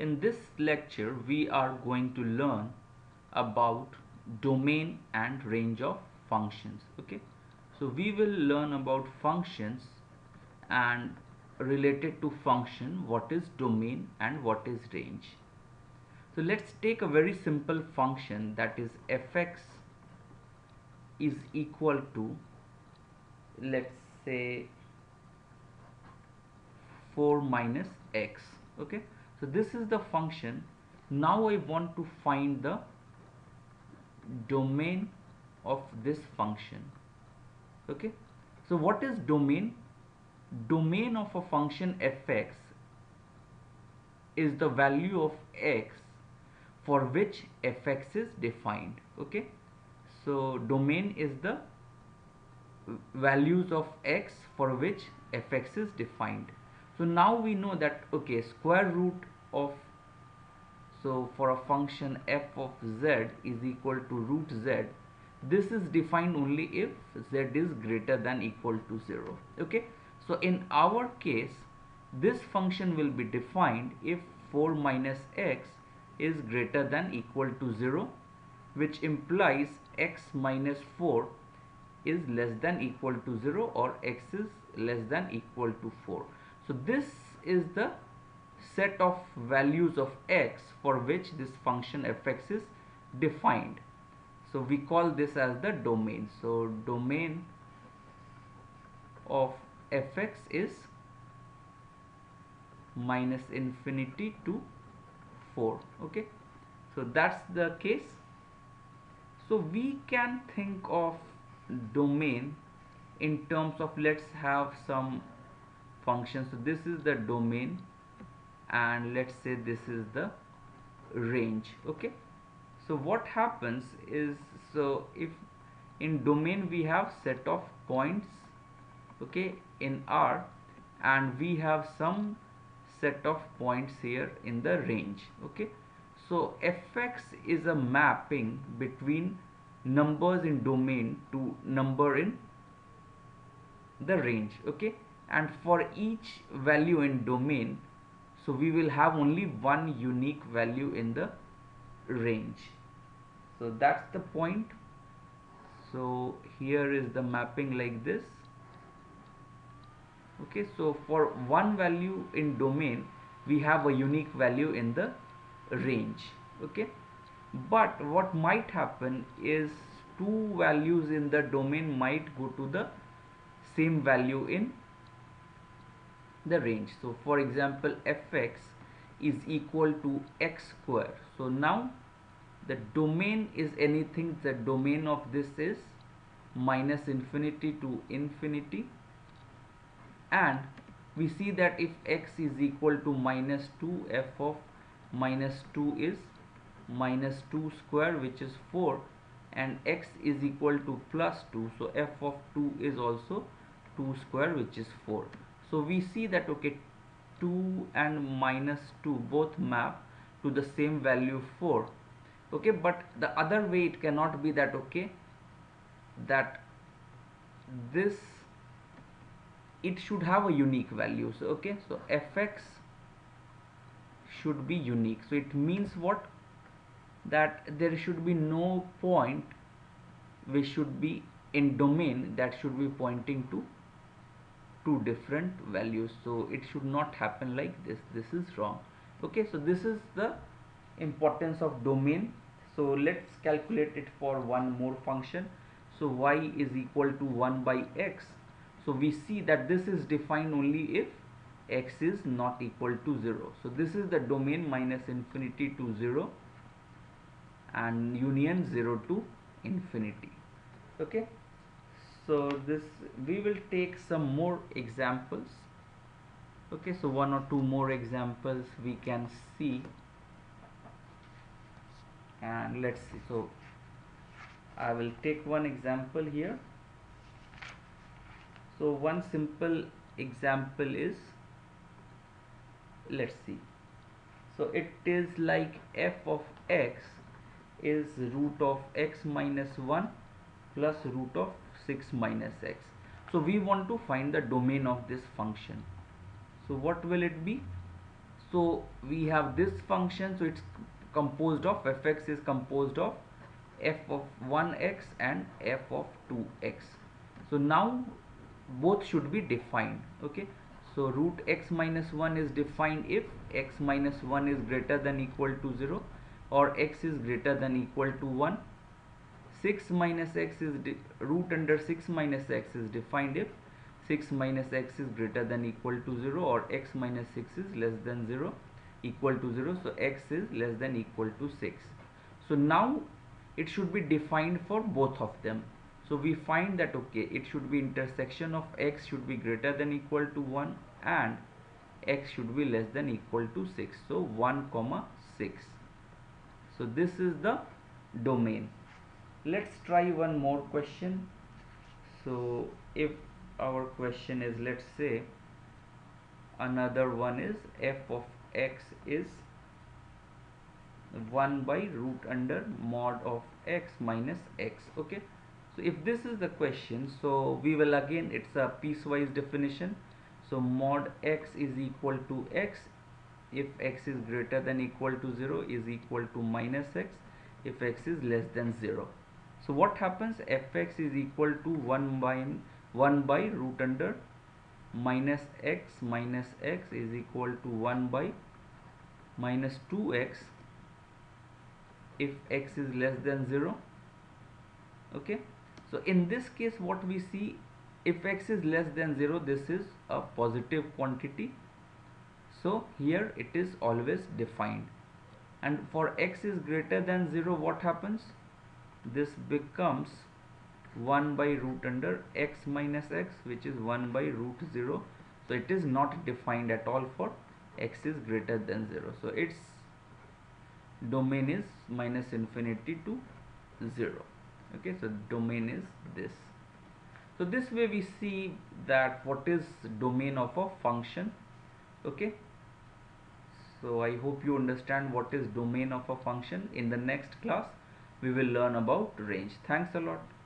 In this lecture, we are going to learn about domain and range of functions. Okay, so we will learn about functions and related to function, what is domain and what is range. So let's take a very simple function, that is fx is equal to, let's say, 4 minus x. Okay, so this is the function. Now I want to find the domain of this function. Okay, so what is domain? Domain of a function fx is the value of x for which fx is defined. Okay, so domain is the values of x for which fx is defined. So now we know that, okay, square root of, so for a function f of z is equal to root z, this is defined only if z is greater than equal to 0. Okay, so in our case, this function will be defined if 4 minus x is greater than equal to 0, which implies x minus 4 is less than equal to 0, or x is less than equal to 4. So this is the set of values of x for which this function fx is defined. So we call this as the domain. So domain of fx is minus infinity to 4. Okay, so that's the case. So we can think of domain in terms of, let's have some functions. So this is the domain, and let's say this is the range. Okay, so what happens is, so if in domain we have set of points, okay, in R, and we have some set of points here in the range. Okay, so fx is a mapping between numbers in domain to number in the range. Okay, and for each value in domain, so we will have only one unique value in the range. So that's the point. So here is the mapping like this. Okay, so for one value in domain, we have a unique value in the range. Okay, but what might happen is two values in the domain might go to the same value in the range. So for example, fx is equal to x square. So now the domain is anything, the domain of this is minus infinity to infinity, and we see that if x is equal to minus 2, f of minus 2 is minus 2 square, which is 4, and x is equal to plus 2, so f of 2 is also 2 square, which is 4. So we see that, okay, 2 and minus 2 both map to the same value 4. Okay, but the other way it cannot be that, okay, that this, it should have a unique value. So okay, so fx should be unique. So it means what? That there should be no point which should be in domain that should be pointing to two different values. So it should not happen like this. This is wrong. Okay, so this is the importance of domain. So let's calculate it for one more function. So y is equal to 1 by x. So we see that this is defined only if x is not equal to 0. So this is the domain minus infinity to 0 and union 0 to infinity. Okay, so this, we will take some more examples. Okay, so one or two more examples we can see, and let's see. So I will take one example here. So one simple example is, let's see, so it is like f of x is root of x minus 1 plus root of 6 minus x. So we want to find the domain of this function. So what will it be? So we have this function, so it's composed of, fx is composed of f of 1x and f of 2x. So now both should be defined. Okay, so root x minus 1 is defined if x minus 1 is greater than equal to 0 or x is greater than equal to 1. 6 minus x is root under 6 minus x is defined if 6 minus x is greater than equal to 0 or x minus 6 is less than equal to 0. So x is less than equal to 6. So now it should be defined for both of them. So we find that okay, it should be intersection of x should be greater than equal to 1 and x should be less than equal to 6. So 1, 6. So this is the domain. Let's try one more question. So if our question is, let's say another one is f of x is 1 by root under mod of x minus x. Okay, so if this is the question, so we will again, it's a piecewise definition. So mod x is equal to x if x is greater than equal to 0 is equal to minus x if x is less than 0. So what happens, fx is equal to 1 by root under minus x is equal to 1 by minus 2x if x is less than 0. Okay, so in this case what we see, if x is less than 0, this is a positive quantity, so here it is always defined. And for x is greater than 0, what happens, this becomes 1 by root under x minus x, which is 1 by root 0. So it is not defined at all for x is greater than 0. So its domain is minus infinity to 0. Okay, so domain is this. So this way we see that what is domain of a function. Okay, so I hope you understand what is domain of a function. In the next class we will learn about range. Thanks a lot.